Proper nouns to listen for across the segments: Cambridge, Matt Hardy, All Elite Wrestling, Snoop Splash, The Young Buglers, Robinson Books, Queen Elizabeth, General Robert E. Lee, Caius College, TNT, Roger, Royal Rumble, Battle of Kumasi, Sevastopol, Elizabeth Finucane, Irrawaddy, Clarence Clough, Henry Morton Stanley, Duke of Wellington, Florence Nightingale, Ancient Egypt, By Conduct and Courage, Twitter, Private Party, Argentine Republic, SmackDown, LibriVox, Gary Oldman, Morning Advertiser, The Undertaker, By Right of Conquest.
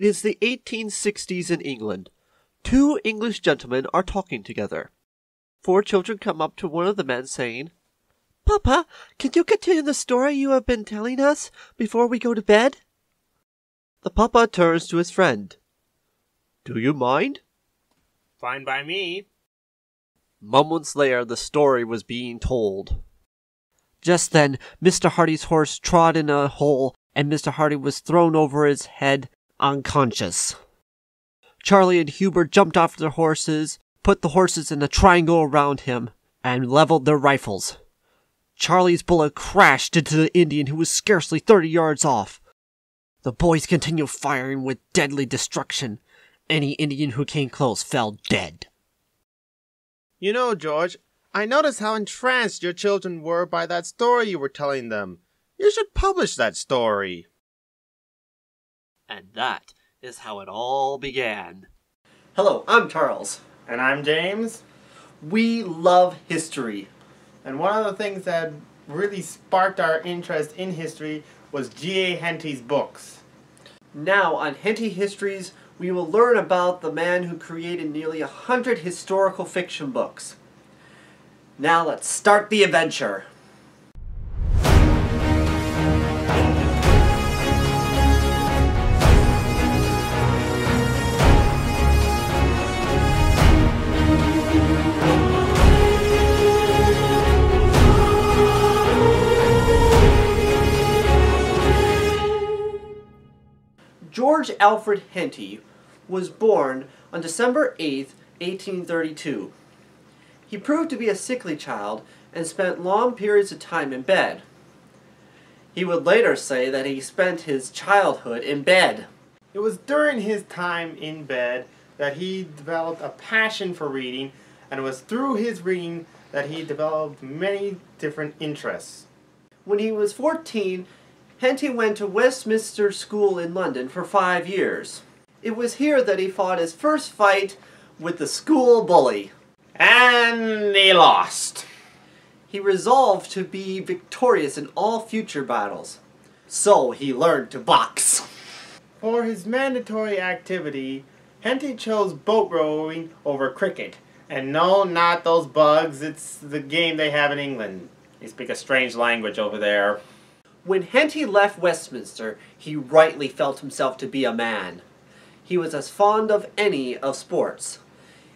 It is the 1860s in England. Two English gentlemen are talking together. Four children come up to one of the men, saying, "Papa, can you continue the story you have been telling us before we go to bed?" The papa turns to his friend. "Do you mind?" "Fine by me." Moments later, the story was being told. Just then, Mr. Hardy's horse trod in a hole, and Mr. Hardy was thrown over his head, unconscious. Charlie and Hubert jumped off their horses, put the horses in a triangle around him, and leveled their rifles. Charlie's bullet crashed into the Indian, who was scarcely 30 yards off. The boys continued firing with deadly destruction. Any Indian who came close fell dead. "You know, George, I noticed how entranced your children were by that story you were telling them. You should publish that story." And that is how it all began. Hello, I'm Charles. And I'm James. We love history. And one of the things that really sparked our interest in history was G.A. Henty's books. Now, on Henty Histories, we will learn about the man who created nearly 100 historical fiction books. Now let's start the adventure. George Alfred Henty was born on December 8, 1832. He proved to be a sickly child and spent long periods of time in bed. He would later say that he spent his childhood in bed. It was during his time in bed that he developed a passion for reading, and it was through his reading that he developed many different interests. When he was 14, Henty went to Westminster School in London for 5 years. It was here that he fought his first fight with the school bully. And he lost. He resolved to be victorious in all future battles. So he learned to box. For his mandatory activity, Henty chose boat rowing over cricket. And no, not those bugs, it's the game they have in England. They speak a strange language over there. When Henty left Westminster, he rightly felt himself to be a man. He was as fond of any of sports.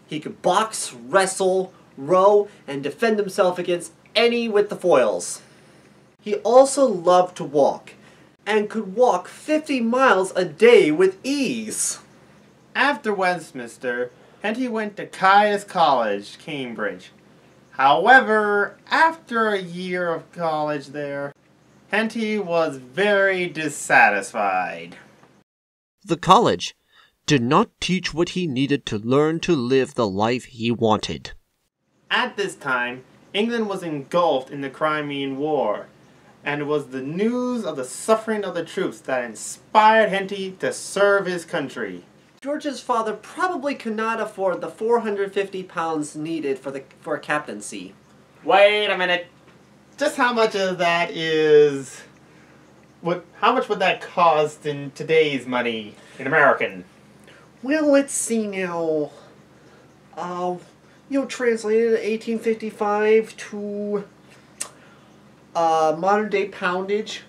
He could box, wrestle, row, and defend himself against any with the foils. He also loved to walk, and could walk 50 miles a day with ease. After Westminster, Henty went to Caius College, Cambridge. However, after a year of college there, Henty was very dissatisfied. The college did not teach what he needed to learn to live the life he wanted. At this time, England was engulfed in the Crimean War, and it was the news of the suffering of the troops that inspired Henty to serve his country. George's father probably could not afford the £450 needed for a captaincy. Wait a minute. Just how much of that is... how much would that cost in today's money, in American? Well, let's see now. Translated 1855 to modern day poundage.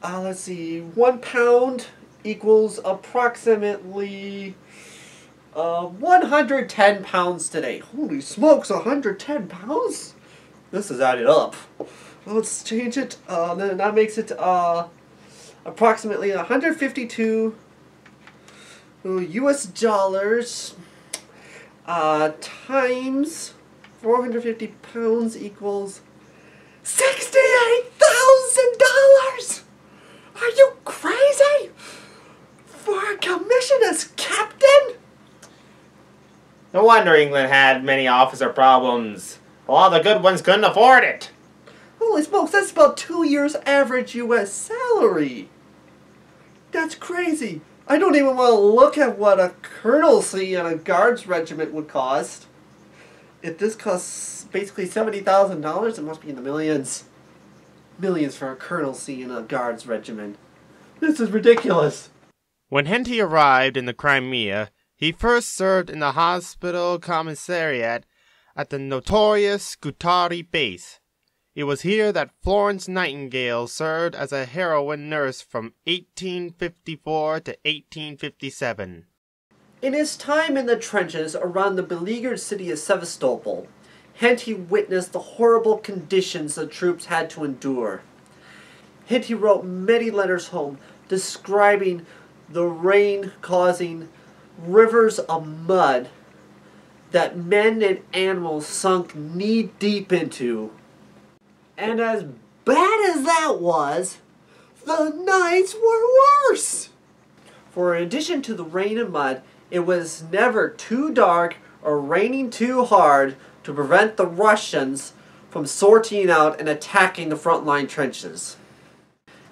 Let's see, 1 pound equals approximately 110 pounds today. Holy smokes, 110 pounds? This is added up. Let's change it. Then that makes it approximately 152 U.S. dollars times 450 pounds equals $68,000. Are you crazy? For a commission as captain? No wonder England had many officer problems. All the good ones couldn't afford it. Holy smokes, that's about 2 years average U.S. salary. That's crazy. I don't even want to look at what a colonelcy in a guards regiment would cost. If this costs basically $70,000, it must be in the millions. Millions for a colonelcy in a guards regiment. This is ridiculous. When Henty arrived in the Crimea, he first served in the hospital commissariat at the notorious Scutari base. It was here that Florence Nightingale served as a heroine nurse from 1854 to 1857. In his time in the trenches around the beleaguered city of Sevastopol, Henty witnessed the horrible conditions the troops had to endure. Henty wrote many letters home describing the rain causing rivers of mud that men and animals sunk knee-deep into. And as bad as that was, the nights were worse! For in addition to the rain and mud, it was never too dark or raining too hard to prevent the Russians from sorting out and attacking the front-line trenches.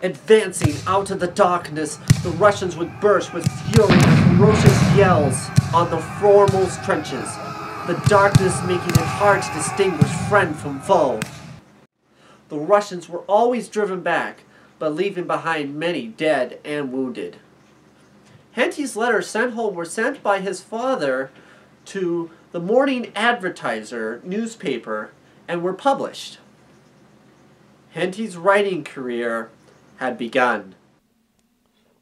Advancing out of the darkness, the Russians would burst with fury and ferocious yells on the foremost trenches, the darkness making it hard to distinguish friend from foe. The Russians were always driven back, but leaving behind many dead and wounded. Henty's letters sent home were sent by his father to the Morning Advertiser newspaper and were published. Henty's writing career had begun.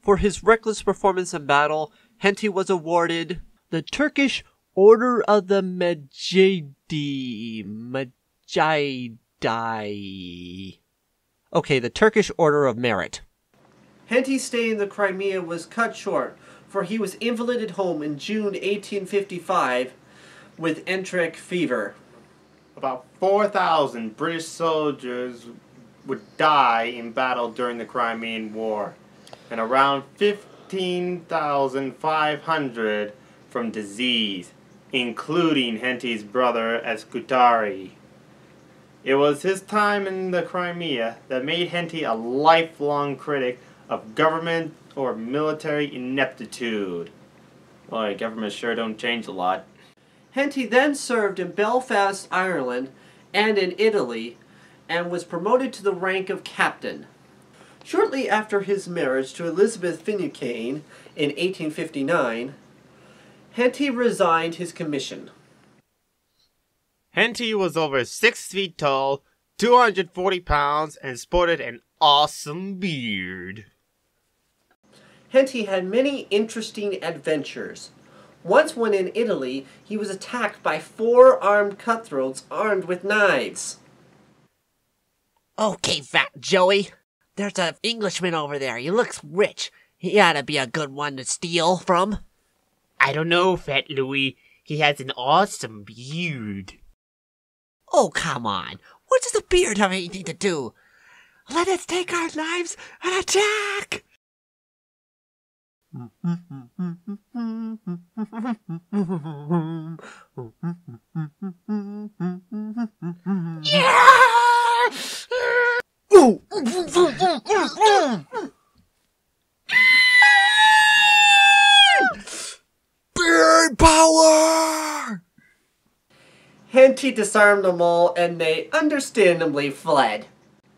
For his reckless performance in battle, Henty was awarded the Turkish Order of the Medjidie. Okay, the Turkish Order of Merit. Henty's stay in the Crimea was cut short, for he was invalided home in June 1855 with enteric fever. About 4,000 British soldiers would die in battle during the Crimean War, and around 15,500 from disease, including Henty's brother at Scutari. It was his time in the Crimea that made Henty a lifelong critic of government or military ineptitude. Boy, government sure don't change a lot. Henty then served in Belfast, Ireland, and in Italy, and was promoted to the rank of captain. Shortly after his marriage to Elizabeth Finucane in 1859, Henty resigned his commission. Henty was over 6 feet tall, 240 pounds, and sported an awesome beard. Henty had many interesting adventures. Once when in Italy, he was attacked by 4 armed cutthroats armed with knives. Okay, Fat Joey. There's an Englishman over there. He looks rich. He ought to be a good one to steal from. I don't know, Fat Louie. He has an awesome beard. Oh, come on. What does the beard have anything to do? Let us take our knives and attack! Yeah! Beard power! Henty disarmed them all, and they understandably fled.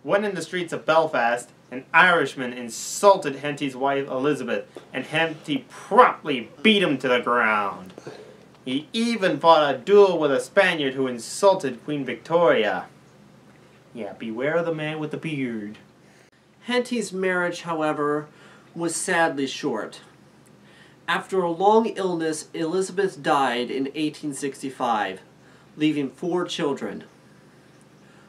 When in the streets of Belfast, an Irishman insulted Henty's wife Elizabeth, and Henty promptly beat him to the ground. He even fought a duel with a Spaniard who insulted Queen Victoria. Yeah, beware of the man with the beard. Henty's marriage, however, was sadly short. After a long illness, Elizabeth died in 1865, leaving 4 children.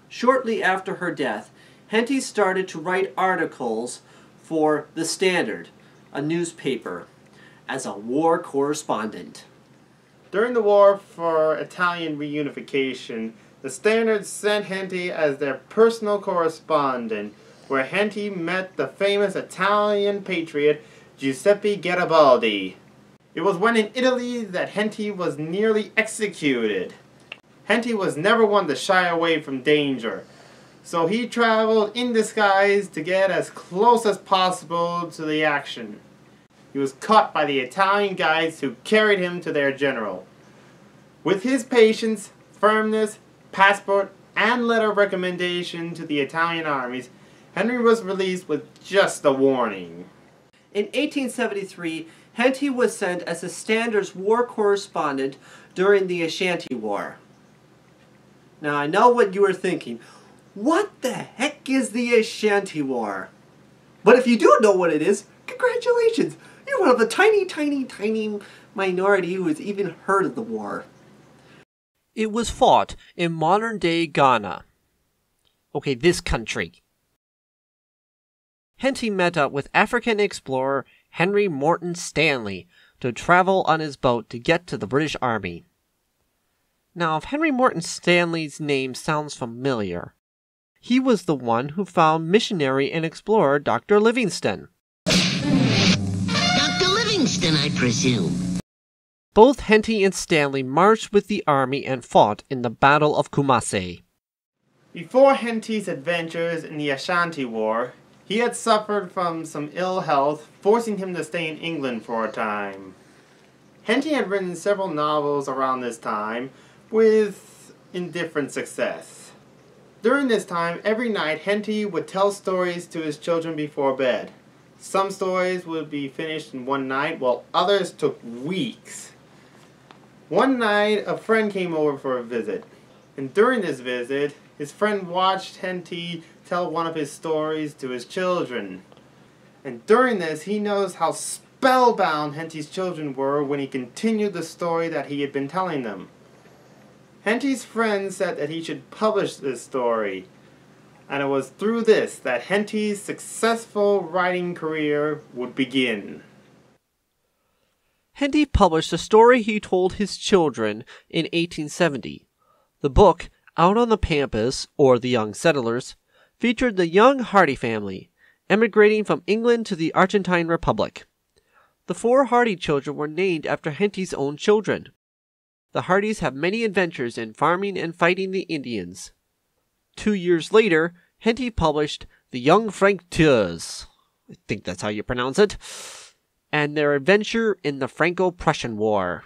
Shortly after her death, Henty started to write articles for The Standard, a newspaper, as a war correspondent. During the war for Italian reunification, The Standard sent Henty as their personal correspondent, where Henty met the famous Italian patriot Giuseppe Garibaldi. It was when in Italy that Henty was nearly executed. Henty was never one to shy away from danger, so he traveled in disguise to get as close as possible to the action. He was caught by the Italian guides who carried him to their general. With his patience, firmness, passport, and letter of recommendation to the Italian armies, Henry was released with just a warning. In 1873, Henty was sent as the Standard's war correspondent during the Ashanti War. Now, I know what you are thinking. What the heck is the Ashanti War? But if you do know what it is, congratulations! You're one of the tiny, tiny, tiny minority who has even heard of the war. It was fought in modern-day Ghana. Okay, this country. Henty met up with African explorer Henry Morton Stanley to travel on his boat to get to the British Army. Now, if Henry Morton Stanley's name sounds familiar, he was the one who found missionary and explorer Dr. Livingstone. Dr. Livingstone, I presume. Both Henty and Stanley marched with the army and fought in the Battle of Kumasi. Before Henty's adventures in the Ashanti War, he had suffered from some ill health, forcing him to stay in England for a time. Henty had written several novels around this time, with indifferent success. During this time, every night Henty would tell stories to his children before bed. Some stories would be finished in one night, while others took weeks. One night, a friend came over for a visit, and during this visit, his friend watched Henty tell one of his stories to his children. And during this, he knows how spellbound Henty's children were when he continued the story that he had been telling them. Henty's friend said that he should publish this story, and it was through this that Henty's successful writing career would begin. Henty published a story he told his children in 1870. The book, Out on the Pampas, or The Young Settlers, featured the young Hardy family, emigrating from England to the Argentine Republic. The four Hardy children were named after Henty's own children. The Hardys have many adventures in farming and fighting the Indians. 2 years later, Henty published The Young Franc-Tireurs, I think that's how you pronounce it, and their adventure in the Franco-Prussian War.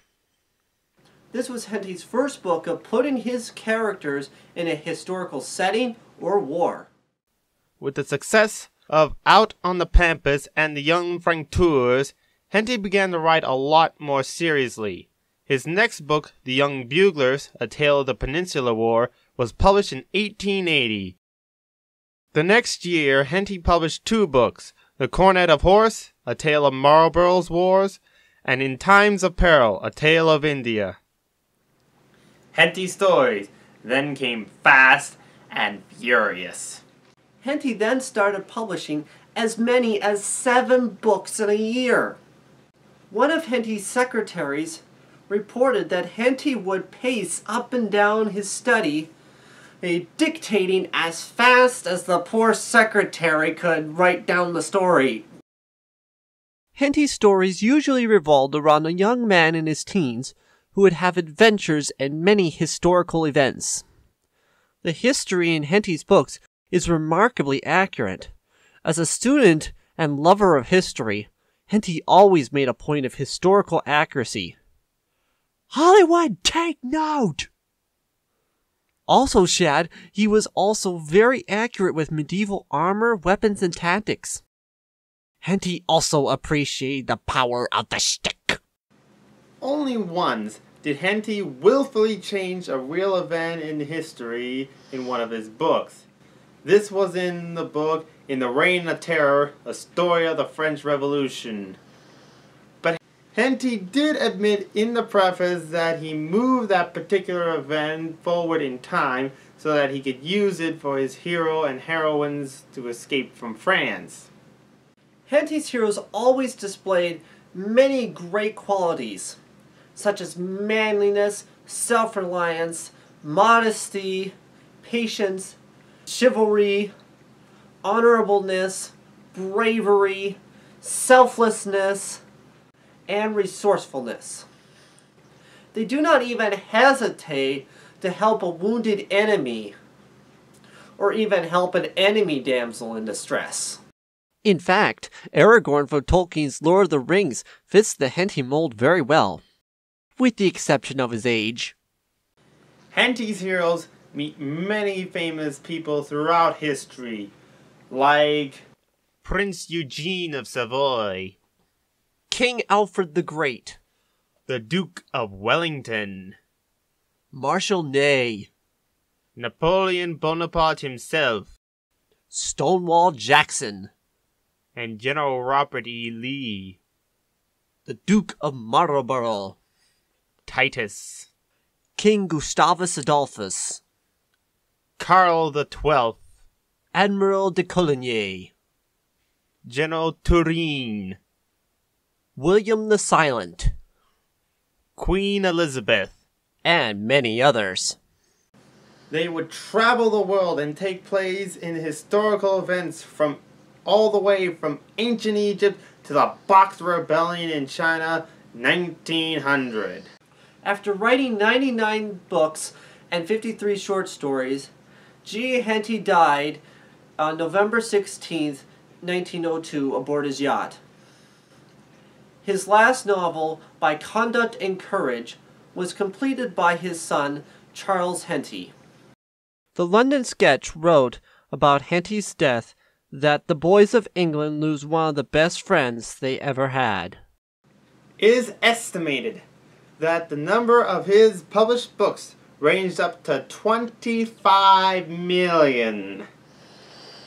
This was Henty's first book of putting his characters in a historical setting or war. With the success of Out on the Pampas and The Young Franc-Tireurs, Henty began to write a lot more seriously. His next book, The Young Buglers, A Tale of the Peninsular War, was published in 1880. The next year, Henty published two books, The Cornet of Horse, A Tale of Marlborough's Wars, and In Times of Peril, A Tale of India. Henty's stories then came fast and furious. Henty then started publishing as many as 7 books in a year. One of Henty's secretaries reported that Henty would pace up and down his study, dictating as fast as the poor secretary could write down the story. Henty's stories usually revolved around a young man in his teens who would have adventures and many historical events. The history in Henty's books is remarkably accurate. As a student and lover of history, Henty always made a point of historical accuracy. Hollywood, take note! Also, Shad, he was also very accurate with medieval armor, weapons, and tactics. Henty also appreciated the power of the shtick. Only once did Henty willfully change a real event in history in one of his books. This was in the book In the Reign of Terror, A Story of the French Revolution. But Henty did admit in the preface that he moved that particular event forward in time so that he could use it for his hero and heroines to escape from France. Henty's heroes always displayed many great qualities, such as manliness, self-reliance, modesty, patience, chivalry, honorableness, bravery, selflessness, and resourcefulness. They do not even hesitate to help a wounded enemy, or even help an enemy damsel in distress. In fact, Aragorn from Tolkien's Lord of the Rings fits the Henty mold very well, with the exception of his age. Henty's heroes meet many famous people throughout history, like Prince Eugene of Savoy, King Alfred the Great, the Duke of Wellington, Marshal Ney, Napoleon Bonaparte himself, Stonewall Jackson, and General Robert E. Lee, the Duke of Marlborough, Titus, King Gustavus Adolphus, Karl the 12th, Admiral de Coligny, General Turenne, William the Silent, Queen Elizabeth, and many others. They would travel the world and take place in historical events from all the way from ancient Egypt to the Boxer Rebellion in China, 1900. After writing 99 books and 53 short stories, G. Henty died on November 16, 1902, aboard his yacht. His last novel, By Conduct and Courage, was completed by his son, Charles Henty. The London Sketch wrote about Henty's death that the boys of England lose one of the best friends they ever had. It is estimated that the number of his published books ranged up to 25 million.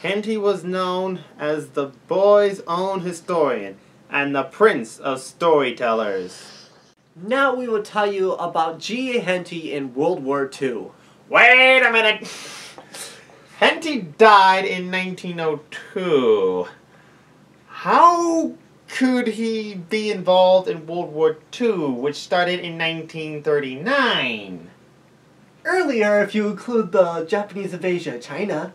Henty was known as the boys' own historian and the prince of storytellers. Now we will tell you about G. Henty in World War II. Wait a minute! Henty died in 1902. How could he be involved in World War II, which started in 1939? Earlier, if you include the Japanese invasion of China.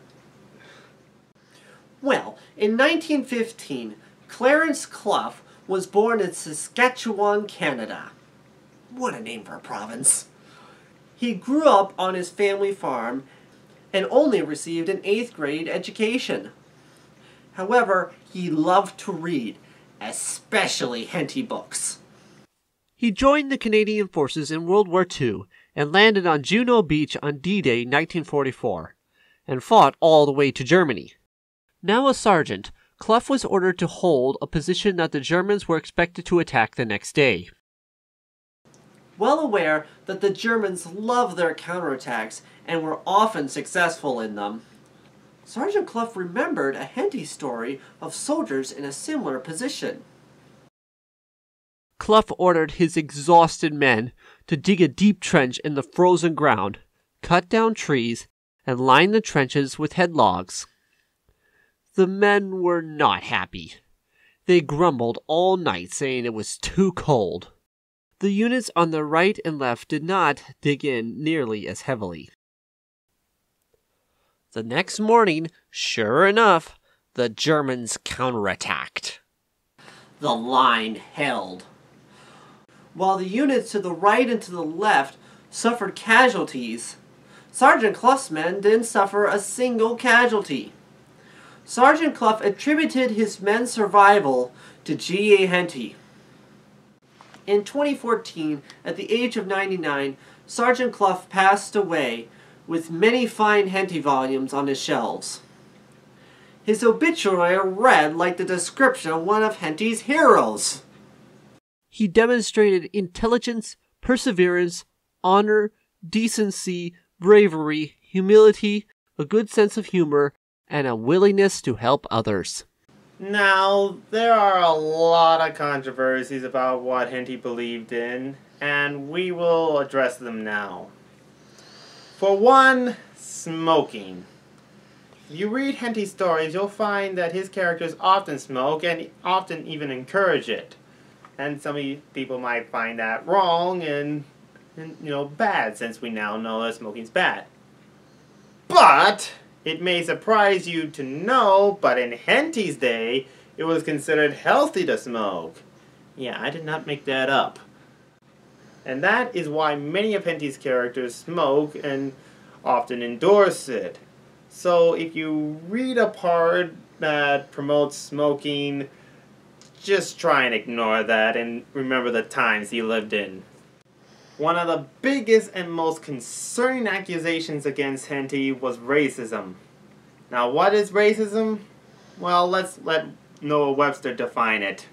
Well, in 1915, Clarence Clough was born in Saskatchewan, Canada. What a name for a province. He grew up on his family farm and only received an 8th grade education. However, he loved to read, especially Henty books. He joined the Canadian forces in World War II and landed on Juneau Beach on D-Day 1944, and fought all the way to Germany. Now a sergeant, Clough was ordered to hold a position that the Germans were expected to attack the next day. Well aware that the Germans loved their counterattacks and were often successful in them, Sergeant Clough remembered a Henty story of soldiers in a similar position. Clough ordered his exhausted men to dig a deep trench in the frozen ground, cut down trees, and line the trenches with headlogs. The men were not happy. They grumbled all night, saying it was too cold. The units on the right and left did not dig in nearly as heavily. The next morning, sure enough, the Germans counterattacked. The line held, while the units to the right and to the left suffered casualties. Sergeant Clough's men didn't suffer a single casualty. Sergeant Clough attributed his men's survival to G. A. Henty. In 2014, at the age of 99, Sergeant Clough passed away with many fine Henty volumes on his shelves. His obituary read like the description of one of Henty's heroes. He demonstrated intelligence, perseverance, honor, decency, bravery, humility, a good sense of humor, and a willingness to help others. Now, there are a lot of controversies about what Henty believed in, and we will address them now. For one, smoking. If you read Henty's stories, you'll find that his characters often smoke and often even encourage it. And some people might find that wrong and you know, bad, since we now know that smoking's bad. But it may surprise you to know, but in Henty's day, it was considered healthy to smoke. Yeah, I did not make that up. And that is why many of Henty's characters smoke and often endorse it. So if you read a part that promotes smoking, just try and ignore that and remember the times he lived in. One of the biggest and most concerning accusations against Henty was racism. Now, what is racism? Well, let's let Noah Webster define it.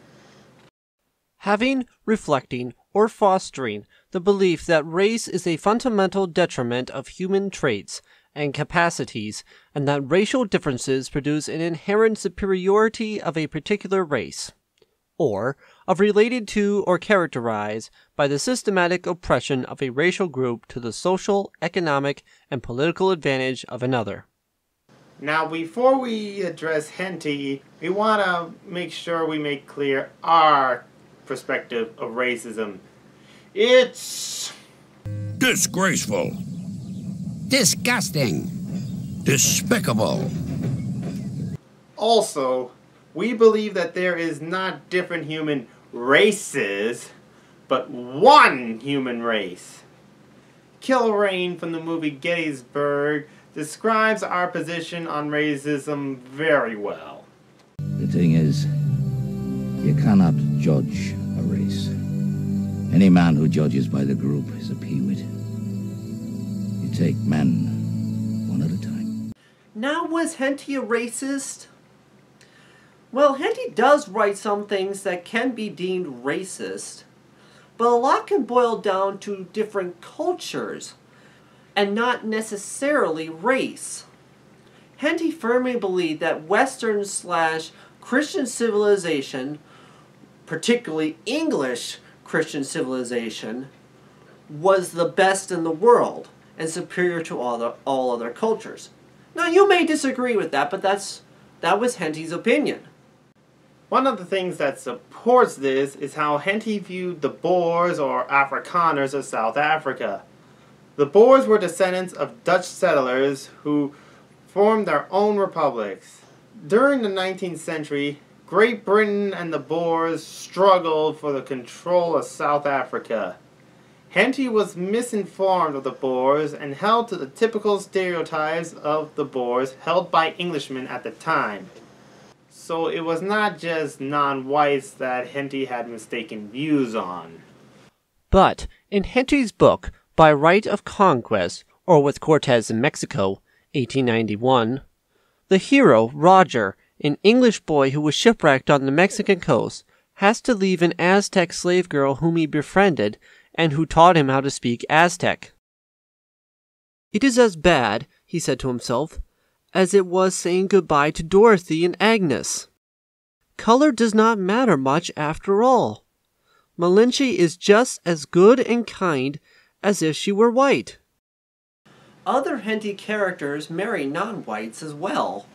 Having, reflecting, or fostering the belief that race is a fundamental detriment of human traits and capacities, and that racial differences produce an inherent superiority of a particular race, or of related to or characterized by the systematic oppression of a racial group to the social, economic, and political advantage of another. Now, before we address Henty, we want to make sure we make clear our perspective of racism. It's disgraceful, disgusting, despicable. Also, we believe that there is not different human races, but one human race. Kilrain from the movie Gettysburg describes our position on racism very well. The thing is, you cannot judge a race. Any man who judges by the group is a peewit. You take men one at a time. Now, was Henty a racist? Well, Henty does write some things that can be deemed racist, but a lot can boil down to different cultures and not necessarily race. Henty firmly believed that Western/Christian civilization, particularly English Christian civilization, was the best in the world and superior to all other cultures. Now, you may disagree with that, but that was Henty's opinion. One of the things that supports this is how Henty viewed the Boers or Afrikaners of South Africa. The Boers were descendants of Dutch settlers who formed their own republics. During the 19th century, Great Britain and the Boers struggled for the control of South Africa. Henty was misinformed of the Boers and held to the typical stereotypes of the Boers held by Englishmen at the time. So it was not just non-whites that Henty had mistaken views on. But in Henty's book, By Right of Conquest, or With Cortes in Mexico, 1891, the hero, Roger, an English boy who was shipwrecked on the Mexican coast, has to leave an Aztec slave girl whom he befriended and who taught him how to speak Aztec. "It is as bad," he said to himself, "as it was saying goodbye to Dorothy and Agnes. Color does not matter much after all. Malinche is just as good and kind as if she were white." Other Henty characters marry non-whites as well.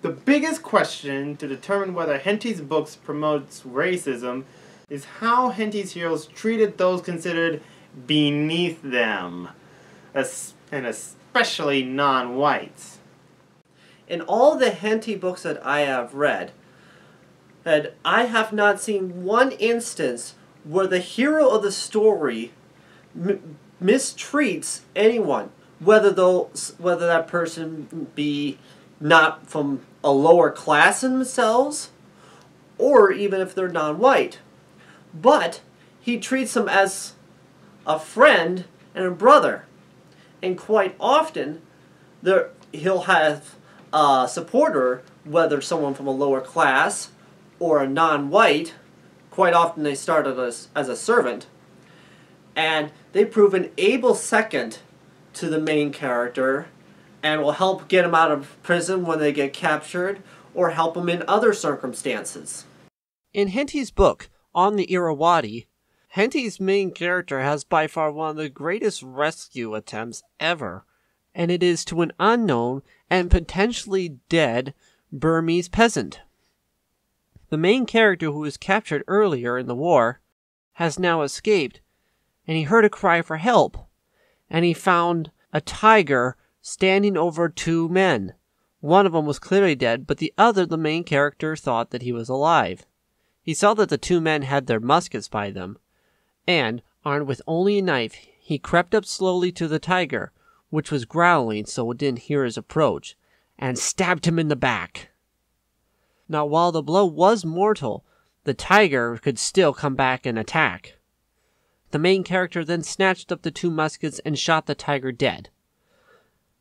The biggest question to determine whether Henty's books promotes racism is how Henty's heroes treated those considered beneath them, and especially non-whites. In all the Henty books that I have read, that I have not seen one instance where the hero of the story mistreats anyone, whether that person be not from a lower class in themselves, or even if they're non-white. But he treats them as a friend and a brother. And quite often, he'll have a supporter, whether someone from a lower class or a non-white. Quite often they started as a servant. And they prove an able second to the main character and will help get them out of prison when they get captured or help them in other circumstances. In Henty's book, On the Irrawaddy, Henty's main character has by far one of the greatest rescue attempts ever, and it is to an unknown and potentially dead Burmese peasant. The main character, who was captured earlier in the war, has now escaped, and he heard a cry for help, and he found a tiger standing over two men. One of them was clearly dead, but the other, the main character, thought that he was alive. He saw that the two men had their muskets by them, and, armed with only a knife, he crept up slowly to the tiger, which was growling so it didn't hear his approach, and stabbed him in the back. Now, while the blow was mortal, the tiger could still come back and attack. The main character then snatched up the two muskets and shot the tiger dead.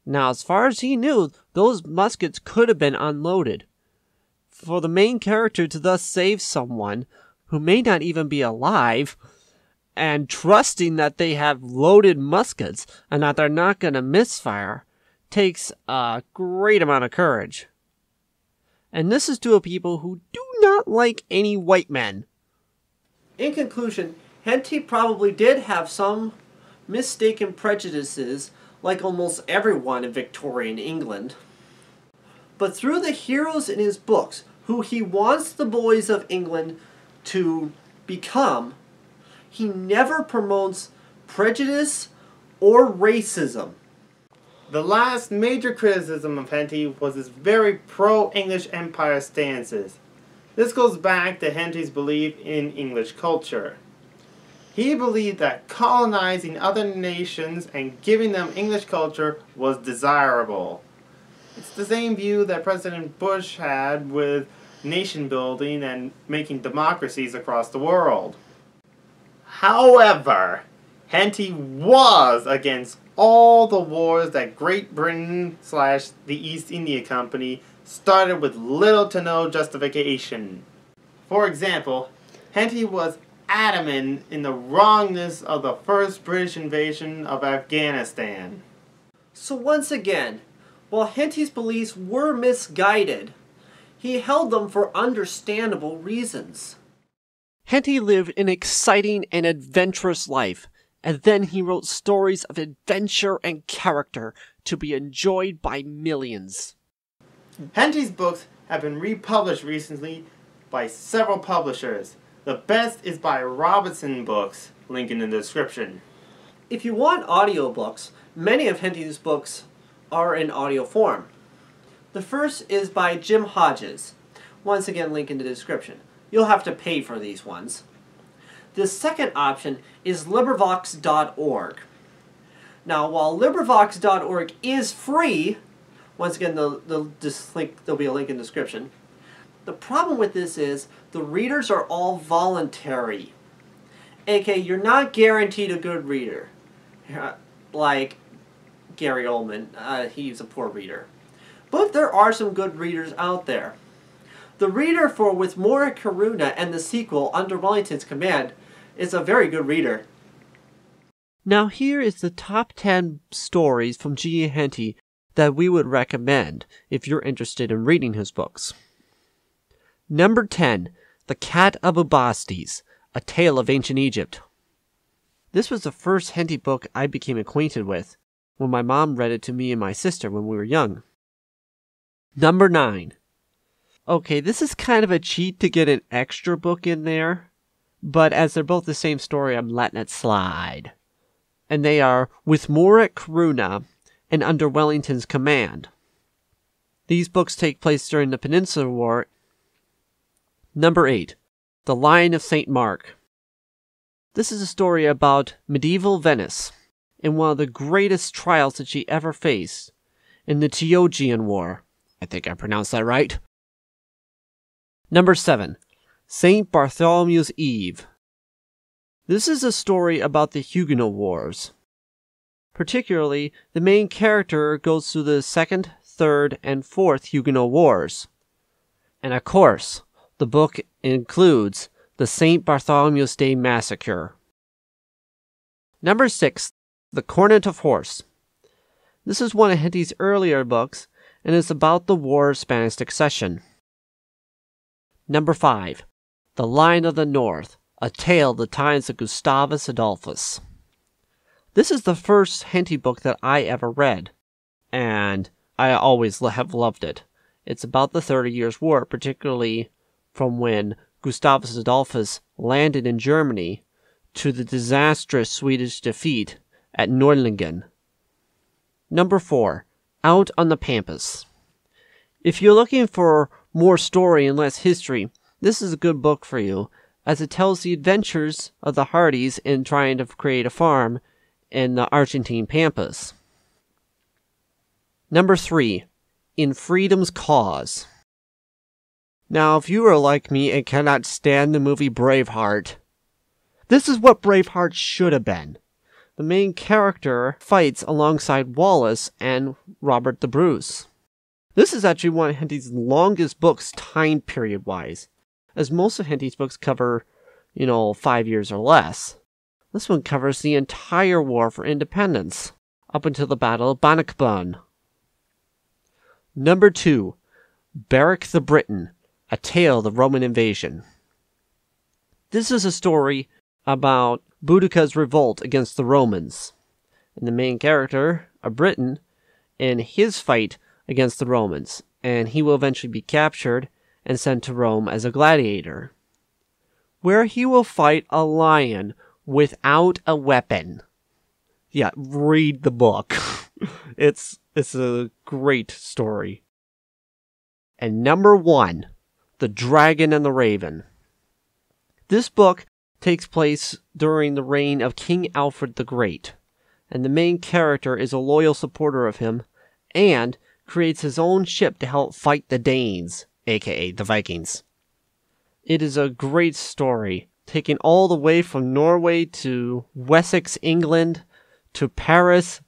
Now, as far as he knew, those muskets could have been unloaded, for the main character to thus save someone who may not even be alive, and trusting that they have loaded muskets and that they're not going to misfire, takes a great amount of courage. And this is to a people who do not like any white men. In conclusion, Henty probably did have some mistaken prejudices, like almost everyone in Victorian England. But through the heroes in his books, who he wants the boys of England to become, he never promotes prejudice or racism. The last major criticism of Henty was his very pro-English empire stances. This goes back to Henty's belief in English culture. He believed that colonizing other nations and giving them English culture was desirable. It's the same view that President Bush had with nation building and making democracies across the world. However, Henty was against all the wars that Great Britain / the East India Company started with little to no justification. For example, Henty was adamant in the wrongness of the first British invasion of Afghanistan. So once again, while Henty's beliefs were misguided, he held them for understandable reasons. Henty lived an exciting and adventurous life, and then he wrote stories of adventure and character to be enjoyed by millions. Henty's books have been republished recently by several publishers. The best is by Robinson Books, link in the description. If you want audiobooks, many of Henty's books are in audio form. The first is by Jim Hodges, once again link in the description. You'll have to pay for these ones. The second option is LibriVox.org. Now, while LibriVox.org is free, once again, there'll be a link in the description. The problem with this is the readers are all voluntary. A.k.a. you're not guaranteed a good reader. Like Gary Oldman, he's a poor reader. But there are some good readers out there. The reader for With More Karuna and the sequel, Under Wellington's Command, is a very good reader. Now here is the top 10 stories from G. Henty that we would recommend if you're interested in reading his books. Number 10, The Cat of Bubastes, A Tale of Ancient Egypt. This was the first Henty book I became acquainted with, when my mom read it to me and my sister when we were young. Number 9. Okay, this is kind of a cheat to get an extra book in there, but as they're both the same story, I'm letting it slide. And they are With More at Karuna and Under Wellington's Command. These books take place during the Peninsular War. Number 8. The Lion of St. Mark. This is a story about medieval Venice and one of the greatest trials that she ever faced in the Georgian War. I think I pronounced that right. Number 7. St. Bartholomew's Eve. This is a story about the Huguenot Wars. Particularly, the main character goes through the Second, Third, and Fourth Huguenot Wars. And of course, the book includes the St. Bartholomew's Day Massacre. Number 6. The Cornet of Horse. This is one of Henty's earlier books, and is about the War of Spanish Succession. Number 5. The Lion of the North, A Tale of the Times of Gustavus Adolphus. This is the first Henty book that I ever read, and I always have loved it. It's about the 30 Years' War, particularly from when Gustavus Adolphus landed in Germany to the disastrous Swedish defeat at Nordlingen. Number 4. Out on the Pampas. If you're looking for more story and less history, this is a good book for you, as it tells the adventures of the Hardys in trying to create a farm in the Argentine Pampas. Number 3. In Freedom's Cause. Now, if you are like me and cannot stand the movie Braveheart, this is what Braveheart should have been. The main character fights alongside Wallace and Robert the Bruce. This is actually one of Henty's longest books time period-wise, as most of Henty's books cover, 5 years or less. This one covers the entire War for Independence, up until the Battle of Bannockburn. Number 2. Beric the Briton, A Tale of the Roman Invasion. This is a story about Boudicca's revolt against the Romans, and the main character, a Briton, in his fight against the Romans, and he will eventually be captured and sent to Rome as a gladiator, where he will fight a lion without a weapon. Yeah, read the book. It's a great story. And number 1, The Dragon and the Raven. This book takes place during the reign of King Alfred the Great, and the main character is a loyal supporter of him, and creates his own ship to help fight the Danes, aka the Vikings. It is a great story, taking all the way from Norway to Wessex, England, to Paris,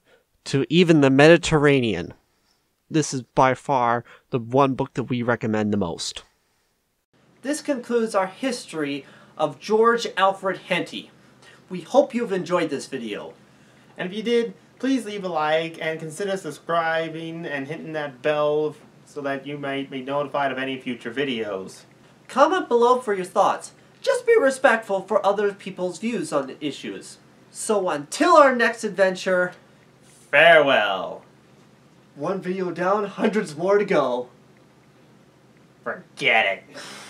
to even the Mediterranean. This is by far the one book that we recommend the most. This concludes our history of George Alfred Henty. We hope you've enjoyed this video. And if you did, please leave a like and consider subscribing and hitting that bell so that you might be notified of any future videos. Comment below for your thoughts. Just be respectful for other people's views on the issues. So until our next adventure, farewell. One video down, hundreds more to go. Forget it.